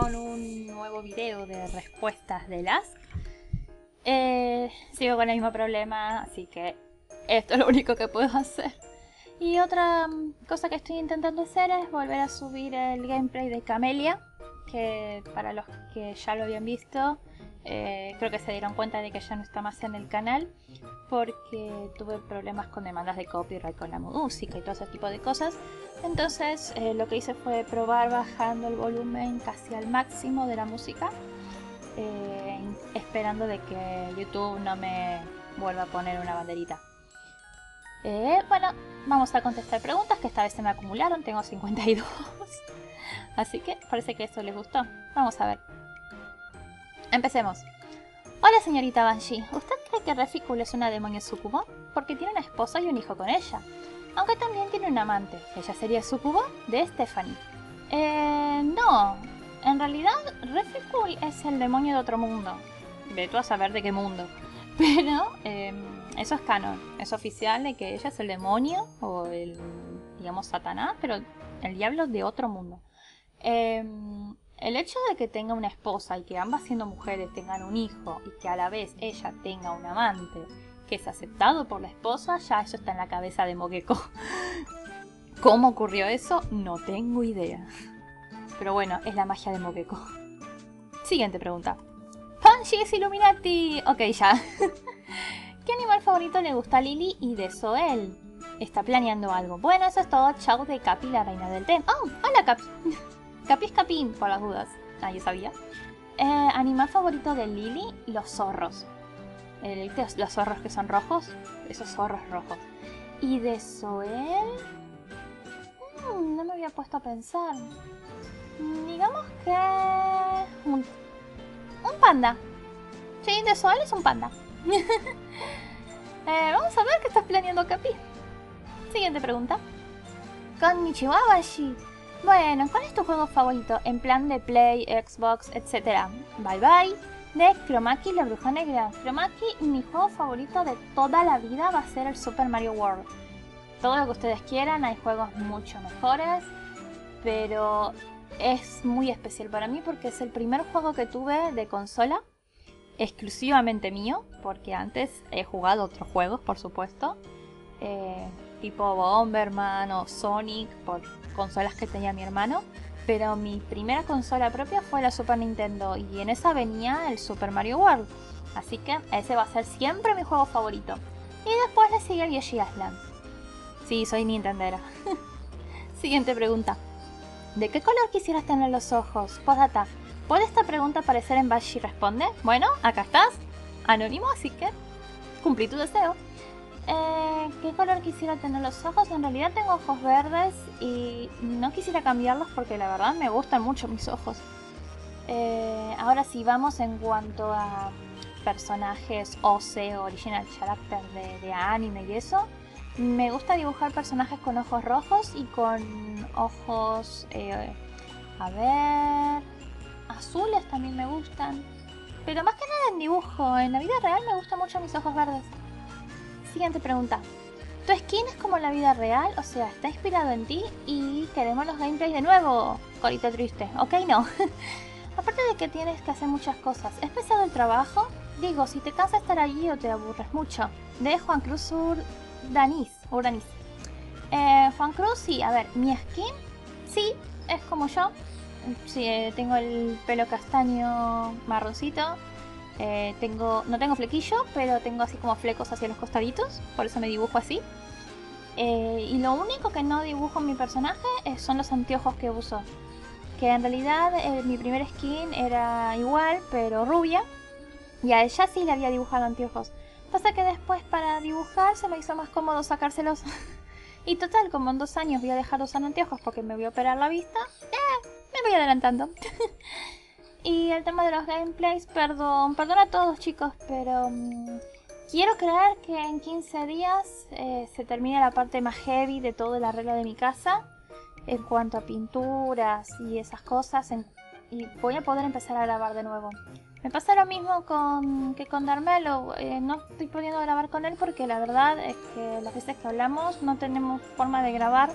con un nuevo video de respuestas de las. Sigo con el mismo problema, así que esto es lo único que puedo hacer. Y otra cosa que estoy intentando hacer es volver a subir el gameplay de Camellia, que para los que ya lo habían visto, creo que se dieron cuenta de que ya no está más en el canal, porque tuve problemas con demandas de copyright con la música y todo ese tipo de cosas. Entonces lo que hice fue probar bajando el volumen casi al máximo de la música, esperando de que YouTube no me vuelva a poner una banderita. Bueno, vamos a contestar preguntas que esta vez se me acumularon, tengo 52. Así que parece que eso les gustó. Vamos a ver. Empecemos. Hola señorita Banshee, ¿usted cree que Reficul es una demonio sucubo? Porque tiene una esposa y un hijo con ella. Aunque también tiene un amante. ¿Ella sería sucubo? De Stephanie. No. En realidad, Reficul es el demonio de otro mundo. Ve tú a saber de qué mundo. Pero eso es canon, es oficial de que ella es el demonio o el, digamos, Satanás, pero el diablo de otro mundo. El hecho de que tenga una esposa y que ambas siendo mujeres tengan un hijo y que a la vez ella tenga un amante que es aceptado por la esposa, ya eso está en la cabeza de Mogeko. ¿Cómo ocurrió eso? No tengo idea. Pero bueno, es la magia de Mogeko. Siguiente pregunta. ¡Banshee es Illuminati! Ok, ya. ¿Qué animal favorito le gusta a Lily y de Zoel? Está planeando algo. Bueno, eso es todo. Chau de Capi, la reina del té. ¡Oh! ¡Hola Capi! Capi es Capim, por las dudas. Ah, yo sabía. Animal favorito de Lily, los zorros. Los zorros que son rojos. Esos zorros rojos. Y de Zoel... no me había puesto a pensar. Digamos que... Un panda. Sí, de Zoel es un panda. Vamos a ver qué estás planeando, Capi. Siguiente pregunta. Konnichiwa, Banshee. Bueno, ¿cuál es tu juego favorito? En plan de Play, Xbox, etc. Bye bye. De Chromaki, la bruja negra. Chromaki, mi juego favorito de toda la vida va a ser el Super Mario World. Todo lo que ustedes quieran, hay juegos mucho mejores, pero es muy especial para mí porque es el primer juego que tuve de consola, exclusivamente mío, porque antes he jugado otros juegos, por supuesto, tipo Bomberman o Sonic, por consolas que tenía mi hermano, pero mi primera consola propia fue la Super Nintendo y en esa venía el Super Mario World, así que ese va a ser siempre mi juego favorito. Y después le sigue el Yoshi Island. Sí, soy nintendera. Siguiente pregunta. ¿De qué color quisieras tener los ojos? Postdata, ¿puede esta pregunta aparecer en Banshee Responde? Bueno, acá estás, anónimo, así que cumplí tu deseo. ¿Qué color quisiera tener los ojos? En realidad tengo ojos verdes y no quisiera cambiarlos porque la verdad me gustan mucho mis ojos. Ahora sí, vamos en cuanto a personajes OC, Original Character de anime y eso. Me gusta dibujar personajes con ojos rojos y con ojos, a ver, azules también me gustan. Pero más que nada en dibujo, en la vida real me gustan mucho mis ojos verdes. Siguiente pregunta. ¿Tu skin es como la vida real? O sea, ¿está inspirado en ti? Y queremos los gameplays de nuevo, corito triste. Ok, no. Aparte de que tienes que hacer muchas cosas, ¿es pesado el trabajo? Digo, si te cansa estar allí o te aburres mucho. De Juan Cruz Sur... Urdanís. Juan Cruz, sí, a ver, mi skin, sí, es como yo. Sí, tengo el pelo castaño marroncito. No tengo flequillo, pero tengo así como flecos hacia los costaditos. Por eso me dibujo así. Y lo único que no dibujo en mi personaje son los anteojos que uso. Que en realidad mi primer skin era igual, pero rubia. Y a ella sí le había dibujado anteojos. Pasa que después para dibujar se me hizo más cómodo sacárselos. Y total, como en 2 años voy a dejar de usar anteojos porque me voy a operar la vista, me voy adelantando. Y el tema de los gameplays, perdón a todos chicos, pero quiero creer que en 15 días se termina la parte más heavy de todo el arreglo de mi casa. En cuanto a pinturas y esas cosas, y voy a poder empezar a grabar de nuevo. Me pasa lo mismo que con Darmelo, no estoy pudiendo grabar con él porque la verdad es que las veces que hablamos no tenemos forma de grabar.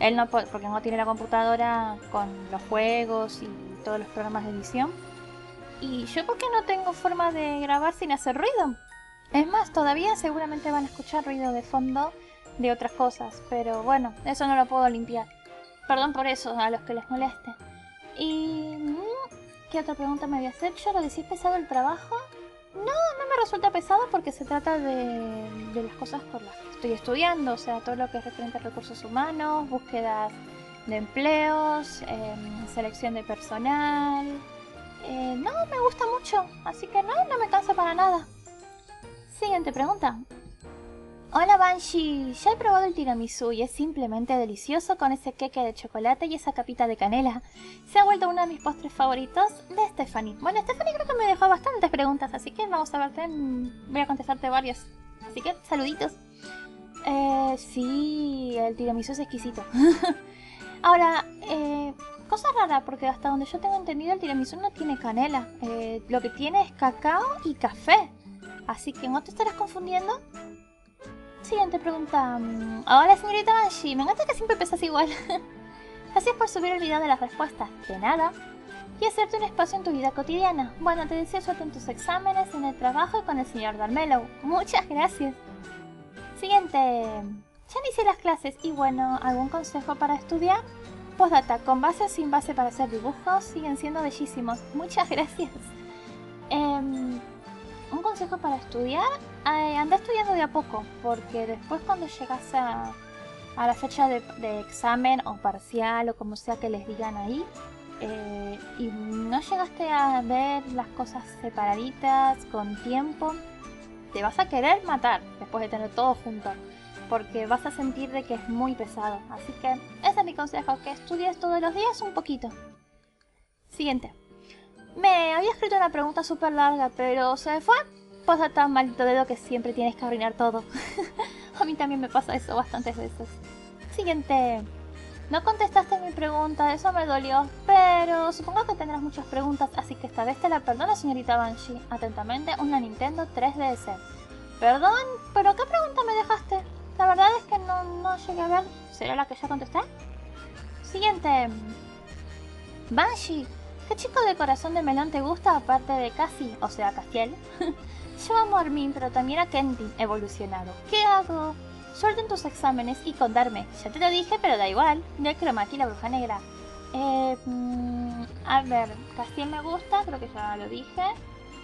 Él no, porque no tiene la computadora con los juegos y todos los programas de edición. Y yo porque no tengo forma de grabar sin hacer ruido. Es más, todavía seguramente van a escuchar ruido de fondo de otras cosas, pero bueno, eso no lo puedo limpiar. Perdón por eso a los que les moleste. Y... ¿qué otra pregunta me habías hecho? ¿Lo decís pesado el trabajo? No, no me resulta pesado porque se trata de las cosas por las que estoy estudiando. O sea, todo lo que es referente a recursos humanos, búsquedas de empleos, selección de personal... no, me gusta mucho, así que no, no me canso para nada. Siguiente pregunta. Hola Banshee, ya he probado el tiramisú y es simplemente delicioso con ese queque de chocolate y esa capita de canela. Se ha vuelto uno de mis postres favoritos de Stephanie. Bueno, Stephanie creo que me dejó bastantes preguntas, así que vamos a verte, voy a contestarte varias. Así que, saluditos. Sí, el tiramisú es exquisito. Ahora, cosa rara, porque hasta donde yo tengo entendido el tiramisú no tiene canela. Lo que tiene es cacao y café. Así que no te estarás confundiendo. Siguiente pregunta. Hola señorita Banshee, me encanta que siempre pesas igual. Gracias por subir el video de las respuestas, de nada. Y hacerte un espacio en tu vida cotidiana. Bueno, te deseo suerte en tus exámenes, en el trabajo y con el señor Darmelo. Muchas gracias. Siguiente. Ya inicié las clases y bueno, ¿algún consejo para estudiar? Postdata, con base o sin base para hacer dibujos, siguen siendo bellísimos. Muchas gracias. Un consejo para estudiar, anda estudiando de a poco, porque después cuando llegas a la fecha de examen o parcial o como sea que les digan ahí, y no llegaste a ver las cosas separaditas, con tiempo, te vas a querer matar después de tener todo junto. Porque vas a sentir de que es muy pesado. Así que ese es mi consejo, que estudies todos los días un poquito. Siguiente. Me había escrito una pregunta súper larga, pero se fue. Pasa tan maldito dedo que siempre tienes que arruinar todo. A mí también me pasa eso bastantes veces. Siguiente. No contestaste mi pregunta, eso me dolió. Pero supongo que tendrás muchas preguntas, así que esta vez te la perdono, señorita Banshee. Atentamente, una Nintendo 3DS. Perdón, pero ¿qué pregunta me dejaste? La verdad es que no llegué a ver. ¿Será la que ya contesté? Siguiente. Banshee, ¿qué chico de corazón de melón te gusta aparte de Cassie? O sea, Castiel. Yo amo a Armin, pero también a Kentin evolucionado. ¿Qué hago? Suerte en tus exámenes y contarme. Ya te lo dije, pero da igual. De Chromaki, la bruja negra. A ver, Castiel me gusta, creo que ya lo dije.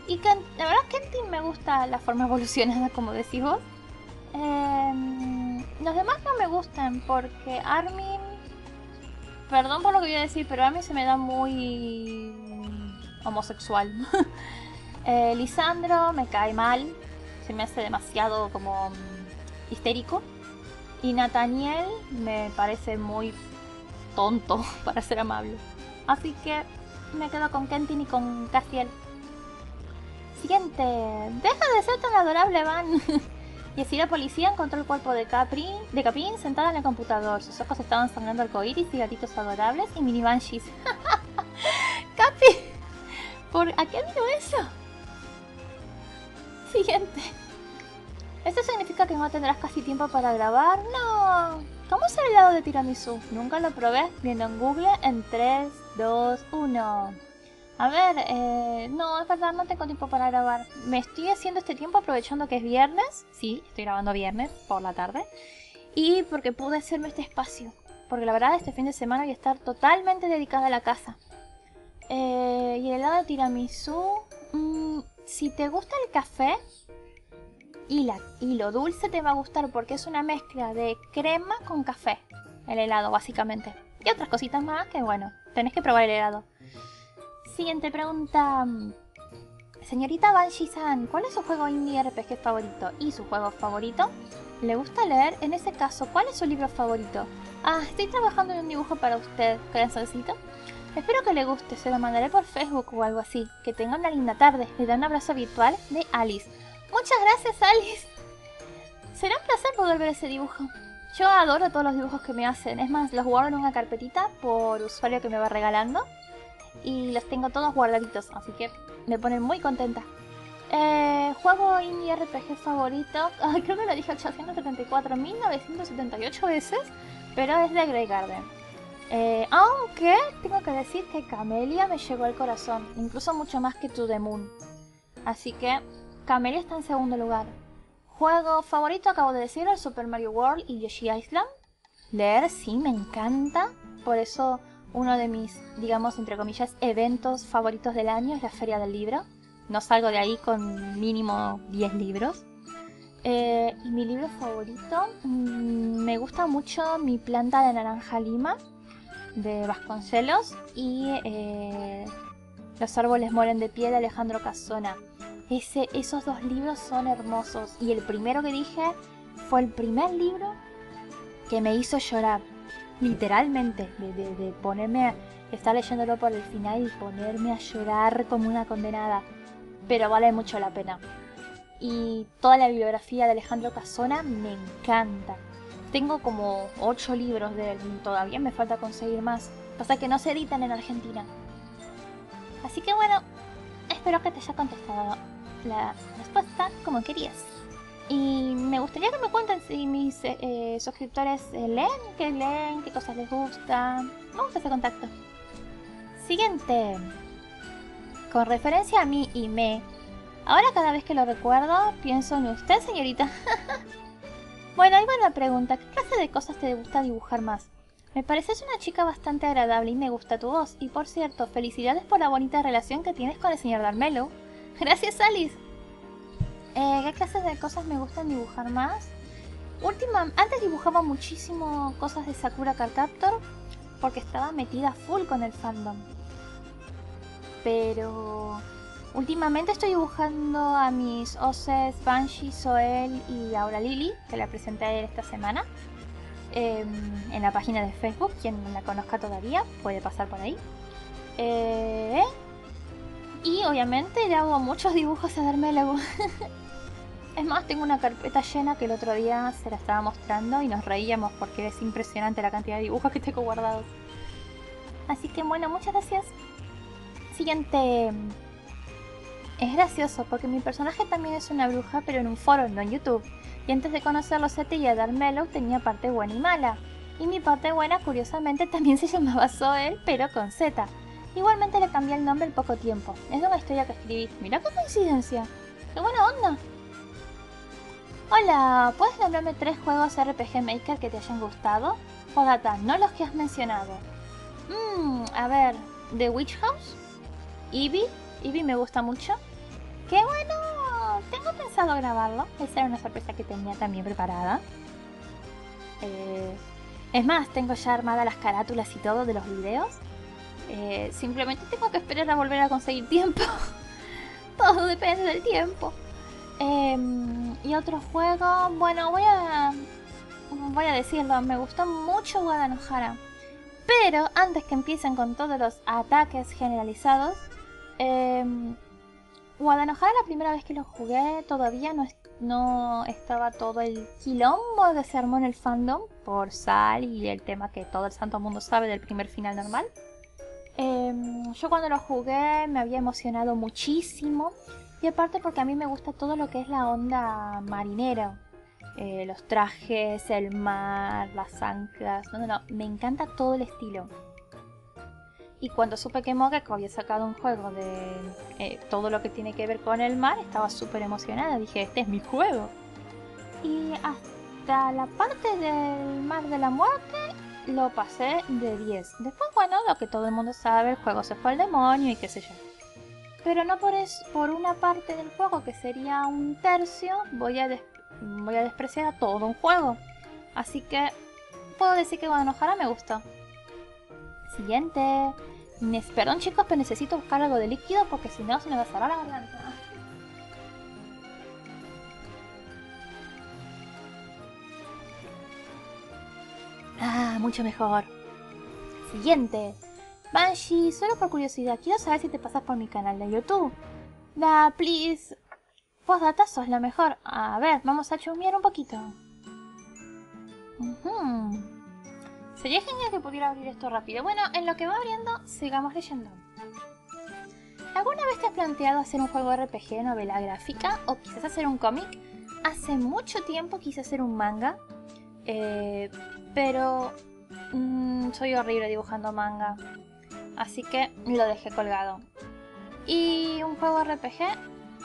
Y la verdad Kentin me gusta la forma evolucionada, como decís vos. Los demás no me gustan porque Armin, perdón por lo que voy a decir, pero Armin se me da muy homosexual. Lisandro me cae mal, se me hace demasiado como histérico. Y Nathaniel me parece muy tonto, para ser amable. Así que me quedo con Kentin y con Castiel. Siguiente. Deja de ser tan adorable, Van. Y así la policía encontró el cuerpo de Capim sentada en el computador. Sus ojos estaban sangrando arcoíris y gatitos adorables y mini banshees. ¡Capi! ¿A qué vino eso? Siguiente. ¿Esto significa que no tendrás casi tiempo para grabar? ¡No! ¿Cómo es el helado de tiramisú? Nunca lo probé. Viendo en Google en 3, 2, 1... A ver, no, es verdad, no tengo tiempo para grabar. Me estoy haciendo este tiempo aprovechando que es viernes. Sí, estoy grabando viernes por la tarde. Y porque pude hacerme este espacio. Porque la verdad este fin de semana voy a estar totalmente dedicada a la casa. Y el helado de tiramisú. Si te gusta el café y lo dulce te va a gustar porque es una mezcla de crema con café. El helado, básicamente. Y otras cositas más que, bueno, tenés que probar el helado. Siguiente pregunta. Señorita Banshee-san, ¿cuál es su juego indie RPG favorito? ¿Y su juego favorito? ¿Le gusta leer? En ese caso, ¿cuál es su libro favorito? Ah, estoy trabajando en un dibujo para usted, corazoncito. Espero que le guste, se lo mandaré por Facebook o algo así. Que tenga una linda tarde. Le da un abrazo virtual de Alice. Muchas gracias, Alice. Será un placer poder ver ese dibujo. Yo adoro todos los dibujos que me hacen. Es más, los guardo en una carpetita por usuario que me va regalando. Y los tengo todos guardaditos, así que me ponen muy contenta. Juego indie RPG favorito. Ay, creo que lo dije 874.978 veces. Pero es de Grey Garden. Aunque tengo que decir que Camellia me llegó al corazón, incluso mucho más que To The Moon. Así que Camellia está en segundo lugar. Juego favorito, acabo de decir, el Super Mario World y Yoshi Island. Leer, sí, me encanta. Por eso uno de mis, digamos, entre comillas, eventos favoritos del año es la Feria del Libro. No salgo de ahí con mínimo 10 libros. Y mi libro favorito, me gusta mucho Mi Planta de Naranja Lima, de Vasconcelos, y Los Árboles Mueren de Pie, de Alejandro Casona. Esos dos libros son hermosos, y el primero que dije fue el primer libro que me hizo llorar, literalmente, de ponerme a estar leyéndolo por el final y ponerme a llorar como una condenada, pero vale mucho la pena. Y toda la bibliografía de Alejandro Casona me encanta. Tengo como 8 libros de él, todavía me falta conseguir más. Pasa que no se editan en Argentina. Así que bueno, espero que te haya contestado la respuesta como querías. Y me gustaría que me cuenten si mis suscriptores leen, qué cosas les gustan. Me gusta ese contacto. Siguiente. Con referencia a mí y me... Ahora cada vez que lo recuerdo, pienso en usted, señorita. Bueno, ahí va la pregunta. ¿Qué clase de cosas te gusta dibujar más? Me pareces una chica bastante agradable y me gusta tu voz. Y por cierto, felicidades por la bonita relación que tienes con el señor Darmelo. Gracias, Alice. ¿Qué clases de cosas me gustan dibujar más? Antes dibujaba muchísimo cosas de Sakura Card Captor, porque estaba metida full con el fandom. Pero... últimamente estoy dibujando a mis Oses, Banshee, Zoel y ahora Lily, que la presenté esta semana en la página de Facebook. Quien no la conozca todavía puede pasar por ahí. Y obviamente le hago muchos dibujos a Darmelo. Es más, tengo una carpeta llena que el otro día se la estaba mostrando y nos reíamos porque es impresionante la cantidad de dibujos que tengo guardados. Así que bueno, muchas gracias. Siguiente... Es gracioso porque mi personaje también es una bruja, pero en un foro, no en YouTube. Y antes de conocer a Sete y a Darmelo tenía parte buena y mala. Y mi parte buena, curiosamente, también se llamaba Zoel, pero con Z. Igualmente le cambié el nombre al poco tiempo. Es una historia que escribí. Mirá qué coincidencia. ¡Qué buena onda! Hola, ¿puedes nombrarme 3 juegos RPG Maker que te hayan gustado? Jodata, no los que has mencionado. A ver... The Witch House, Eevee... Eevee me gusta mucho. ¡Qué bueno! Tengo pensado grabarlo. Esa era una sorpresa que tenía también preparada. Es más, tengo ya armadas las carátulas y todo de los videos. Simplemente tengo que esperar a volver a conseguir tiempo. Todo depende del tiempo. Y otro juego... Bueno, voy a decirlo. Me gustó mucho Guadanojara. Pero antes que empiecen con todos los ataques generalizados... Guadanojara, la primera vez que lo jugué, todavía no estaba todo el quilombo que se armó en el fandom por Sal y el tema que todo el santo mundo sabe del primer final normal. Yo cuando lo jugué me había emocionado muchísimo, y aparte porque a mí me gusta todo lo que es la onda marinera, los trajes, el mar, las anclas, me encanta todo el estilo. Y cuando supe que Mogeko había sacado un juego de todo lo que tiene que ver con el mar, estaba súper emocionada. Dije, este es mi juego. Y hasta la parte del mar de la muerte lo pasé de 10. Después, bueno, lo que todo el mundo sabe, el juego se fue al demonio y qué sé yo. Pero no por una parte del juego, que sería un tercio, voy a despreciar a todo un juego. Así que puedo decir que Guadanojara me gustó. Siguiente. Perdón chicos, pero necesito buscar algo de líquido porque si no se me va a cerrar la garganta. Ah, mucho mejor. Siguiente. Banshee, solo por curiosidad, quiero saber si te pasas por mi canal de YouTube. Da, please. Postdata, sos la mejor. A ver, vamos a chumear un poquito. Sería genial que pudiera abrir esto rápido. Bueno, en lo que va abriendo, sigamos leyendo. ¿Alguna vez te has planteado hacer un juego RPG, novela gráfica? ¿O quizás hacer un cómic? Hace mucho tiempo quise hacer un manga. Pero Soy horrible dibujando manga, así que lo dejé colgado. Y un juego RPG,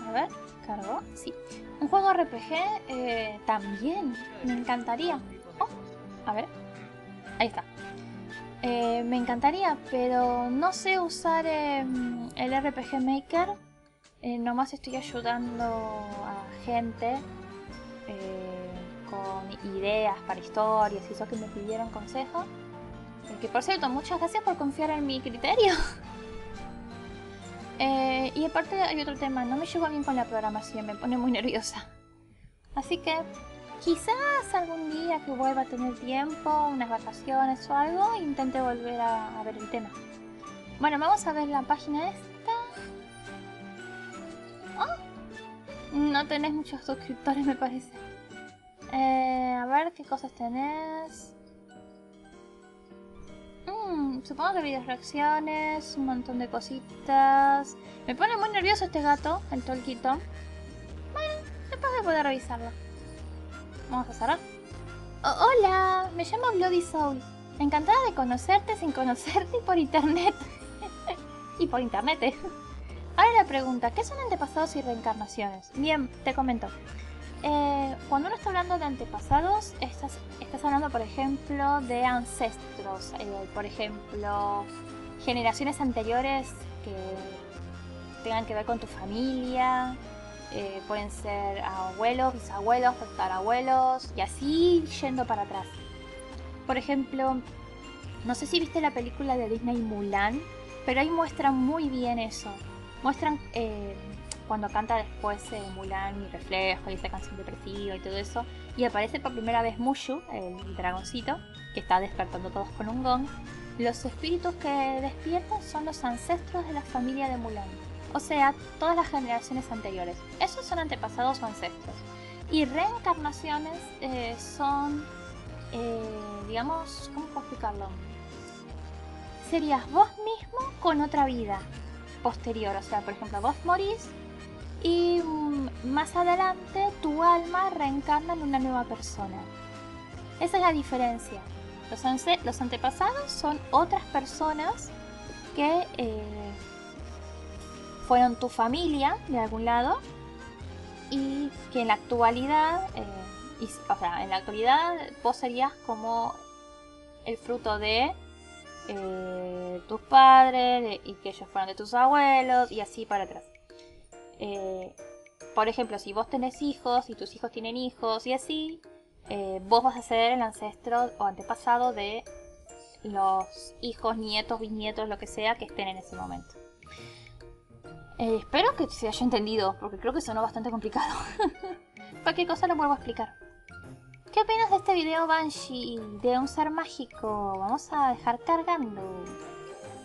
a ver, cargó, sí. Un juego RPG también, me encantaría. Oh, a ver, ahí está. Me encantaría, pero no sé usar el RPG Maker. Nomás estoy ayudando a gente con ideas para historias y eso, que me pidieron consejo. Que por cierto, muchas gracias por confiar en mi criterio. Y aparte hay otro tema, no me llevo bien con la programación, me pone muy nerviosa. Así que quizás algún día que vuelva a tener tiempo, unas vacaciones o algo, intente volver a ver el tema. Bueno, vamos a ver la página esta. Oh, no tenés muchos suscriptores me parece. A ver qué cosas tenés. Supongo que videos reacciones, un montón de cositas. Me pone muy nervioso este gato, el tolquito. Bueno, después de poder revisarlo. Vamos a cerrar. Oh, hola, me llamo Bloody Soul. Encantada de conocerte sin conocerte y por internet. Y por internet, eh. Ahora la pregunta, ¿qué son antepasados y reencarnaciones? Bien, te comento. Cuando uno está hablando de antepasados, estás hablando, por ejemplo, de ancestros, por ejemplo, generaciones anteriores que tengan que ver con tu familia, pueden ser abuelos, bisabuelos, tatarabuelos, y así yendo para atrás. Por ejemplo, no sé si viste la película de Disney Mulan, pero ahí muestran muy bien eso. Muestran... cuando canta después Mulan, Mi reflejo, y esa canción depresiva y todo eso, y aparece por primera vez Mushu, el dragoncito, que está despertando todos con un gong. Los espíritus que despiertan son los ancestros de la familia de Mulan, o sea, todas las generaciones anteriores. Esos son antepasados o ancestros. Y reencarnaciones son, digamos, ¿cómo puedo explicarlo? Serías vos mismo con otra vida posterior, o sea, por ejemplo, vos morís, y más adelante tu alma reencarna en una nueva persona. Esa es la diferencia. Los antepasados son otras personas que fueron tu familia de algún lado y que en la actualidad, vos serías como el fruto de tus padres y que ellos fueron de tus abuelos y así para atrás. Por ejemplo, si vos tenés hijos y tus hijos tienen hijos y así, vos vas a ser el ancestro o antepasado de los hijos, nietos, bisnietos, lo que sea que estén en ese momento. Espero que se haya entendido, porque creo que sonó bastante complicado. Cualquier cosa lo vuelvo a explicar. ¿Qué opinas de este video Banshee de un ser mágico? Vamos a dejar cargando.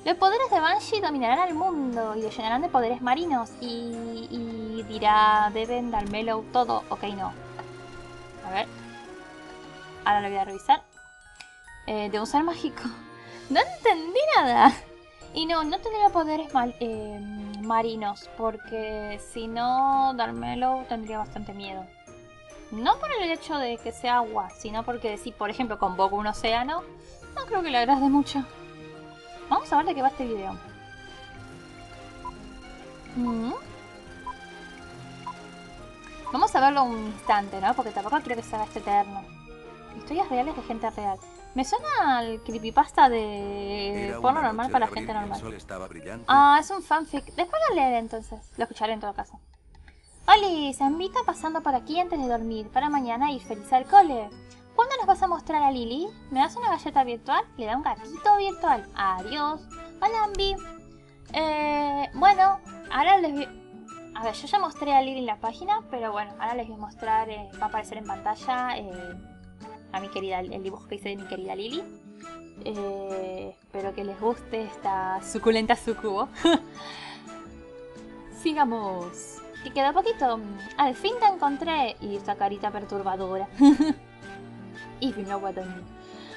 Los poderes de Banshee dominarán al mundo y lo llenarán de poderes marinos. Y dirá, deben dármelo todo. Ok, no. A ver. Ahora lo voy a revisar. De un ser mágico. No entendí nada. Y no, no tendría poderes marinos. Porque si no, dármelo tendría bastante miedo. No por el hecho de que sea agua, sino porque si, por ejemplo, convoco un océano, no creo que le agrade mucho. Vamos a ver de qué va este video. Vamos a verlo un instante, ¿no? Porque tampoco creo que sea este eterno. Historias reales de gente real. Me suena al creepypasta de porno normal para gente normal. Ah, es un fanfic. Después lo leeré entonces. Lo escucharé en todo caso. Oli, se invita pasando por aquí antes de dormir, para mañana ir feliz al cole. ¿Cuándo nos vas a mostrar a Lily? ¿Me das una galleta virtual? Le da un gatito virtual. Adiós. Hola, Ambi. Bueno, ahora les voy... A ver, yo ya mostré a Lily en la página, pero bueno, ahora les voy a mostrar... va a aparecer en pantalla a mi querida, el dibujo que hice de mi querida Lily. Espero que les guste esta suculenta sucubo. Sigamos. Que queda poquito. Al fin te encontré. Y esta carita perturbadora. If you know what I mean.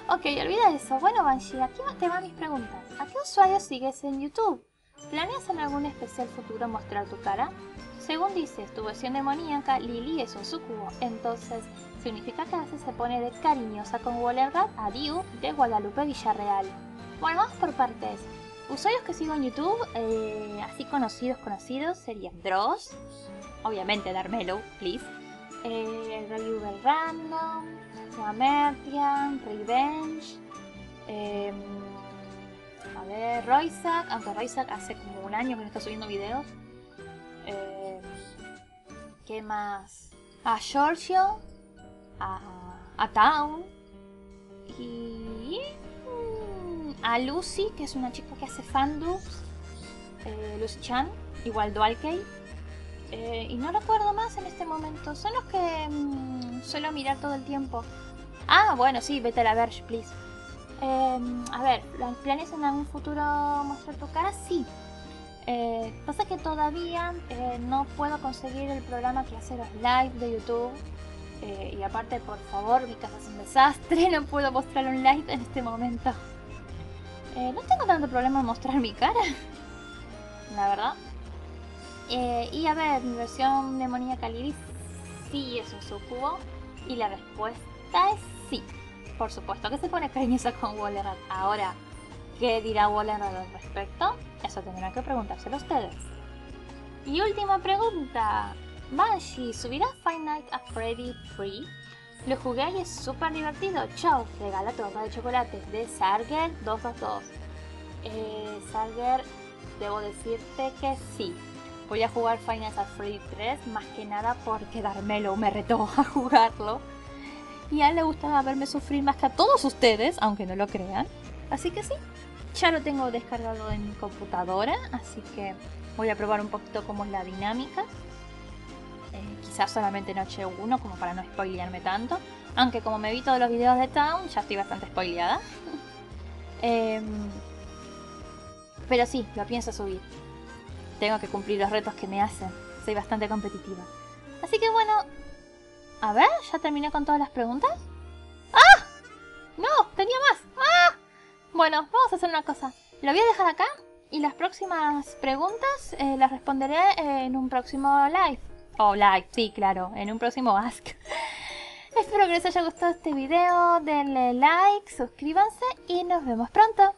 Ok, olvida eso. Bueno, Banshee, aquí te van mis preguntas. ¿A qué usuario sigues en YouTube? ¿Planeas en algún especial futuro mostrar tu cara? Según dices, tu versión demoníaca, Lily es un sucubo. Entonces, Significa que a veces se pone descariñosa con Wolverine a Diu de Guadalupe Villarreal. Bueno, vamos por partes. Usuarios que sigo en YouTube, así conocidos, serían Dross, obviamente Darmelo, please, Review del Random, Camellia, Revenge, a ver, royzak, aunque royzak hace como un año que no está subiendo videos. ¿Qué más? A Giorgio, a Town y a Lucy, que es una chica que hace fandubs, Lucy Chan, igual Dualkey, y no recuerdo más en este momento. Son los que suelo mirar todo el tiempo. Ah, bueno, sí, vete a la Verge, please. A ver, ¿planes en algún futuro mostrar tu cara? Sí. Pasa que todavía no puedo conseguir el programa que hace los live de YouTube. Y aparte, por favor, mi casa es un desastre, no puedo mostrar un live en este momento. No tengo tanto problema en mostrar mi cara, la verdad. Y a ver, mi versión demoníaca Lily sí es un sucubo. Y la respuesta es sí. Por supuesto que se pone cariñosa con Wolverine. Ahora, ¿qué dirá Wolverine al respecto? Eso tendrán que preguntárselo ustedes. Y última pregunta. Banshee, ¿subirá Five Nights at Freddy's 3? Lo jugué y es súper divertido. Chao, regala torta de chocolate de Sarger 222. Sarger, debo decirte que sí. Voy a jugar Five Nights at Freddy's 3, más que nada porque Darmelo me retó a jugarlo. Y a él le gusta verme sufrir más que a todos ustedes, aunque no lo crean. Así que sí, ya lo tengo descargado en mi computadora, así que voy a probar un poquito cómo es la dinámica. Quizás solamente noche 1, como para no spoilearme tanto. Aunque como me vi todos los videos de Town, ya estoy bastante spoileada. Pero sí, lo pienso subir. Tengo que cumplir los retos que me hacen. Soy bastante competitiva. Así que bueno... A ver, ¿ya terminé con todas las preguntas? ¡Ah! ¡No! ¡Tenía más! ¡Ah! Bueno, vamos a hacer una cosa. Lo voy a dejar acá y las próximas preguntas las responderé en un próximo live. Oh, live, sí, claro, en un próximo Ask. Espero que les haya gustado este video. Denle like, suscríbanse y nos vemos pronto.